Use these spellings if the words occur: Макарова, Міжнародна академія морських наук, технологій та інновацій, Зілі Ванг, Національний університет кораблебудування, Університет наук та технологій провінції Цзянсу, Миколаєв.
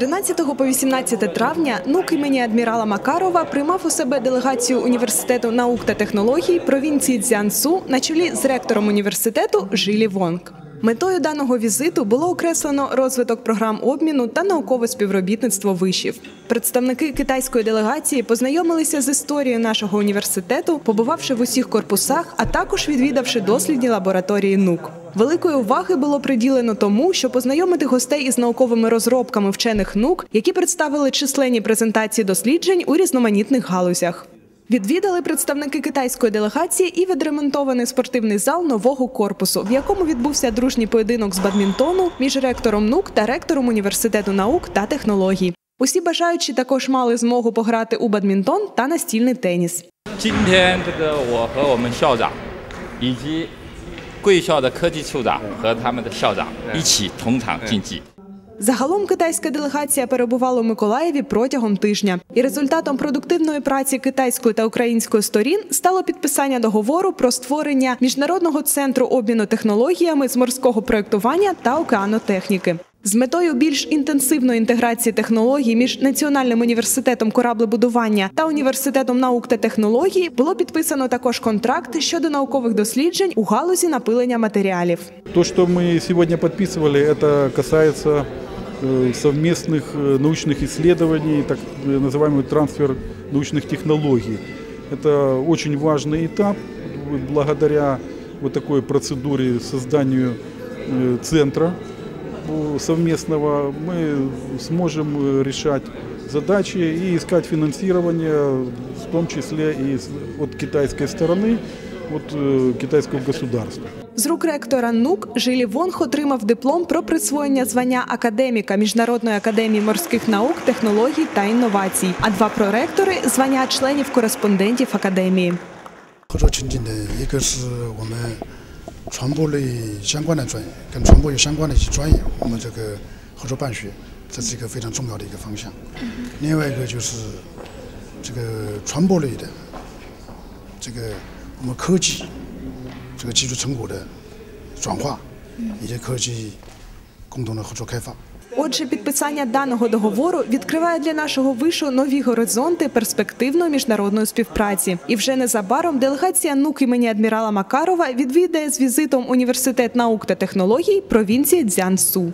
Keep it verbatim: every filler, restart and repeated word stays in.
тринадцятого по вісімнадцяте травня НУК імені адмірала Макарова приймав у себе делегацію Університету наук та технологій провінції Цзянсу на чолі з ректором університету Зілі Ванг. Метою даного візиту було окреслено розвиток програм обміну та наукове співробітництво вишів. Представники китайської делегації познайомилися з історією нашого університету, побувавши в усіх корпусах, а також відвідавши дослідні лабораторії НУК. Великої уваги було приділено тому, що познайомити гостей із науковими розробками вчених НУК, які представили численні презентації досліджень у різноманітних галузях. Відвідали представники китайської делегації і відремонтований спортивний зал нового корпусу, в якому відбувся дружній поєдинок з бадмінтону між ректором НУК та ректором Університету наук та технологій. Усі бажаючі також мали змогу пограти у бадмінтон та настільний теніс. Загалом китайська делегація перебувала у Миколаєві протягом тижня. І результатом продуктивної праці китайської та української сторін стало підписання договору про створення Міжнародного центру обміну технологіями з морського проєктування та океанотехніки. З метою більш інтенсивної інтеграції технологій між Національним університетом кораблебудування та Університетом наук та технологій було підписано також контракт щодо наукових досліджень у галузі напилення матеріалів. Те, що ми сьогодні підписували, це стосується совместных научных исследований, так называемый трансфер научных технологий. Это очень важный этап. Благодаря вот такой процедуре созданию центра совместного мы сможем решать задачи и искать финансирование, в том числе и от китайской стороны, от китайского государства. З рук ректора НУК Зілі Ванг отримав диплом про присвоєння звання академіка Міжнародної академії морських наук, технологій та інновацій, а два проректори – звання членів-кореспондентів академії. Отже, підписання даного договору відкриває для нашого вишу нові горизонти перспективної міжнародної співпраці. І вже незабаром делегація НУК імені адмірала Макарова відвідає з візитом Університет наук та технологій провінції Цзянсу.